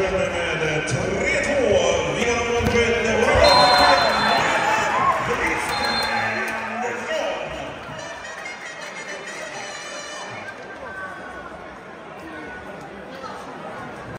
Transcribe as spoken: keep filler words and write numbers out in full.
gentlemen.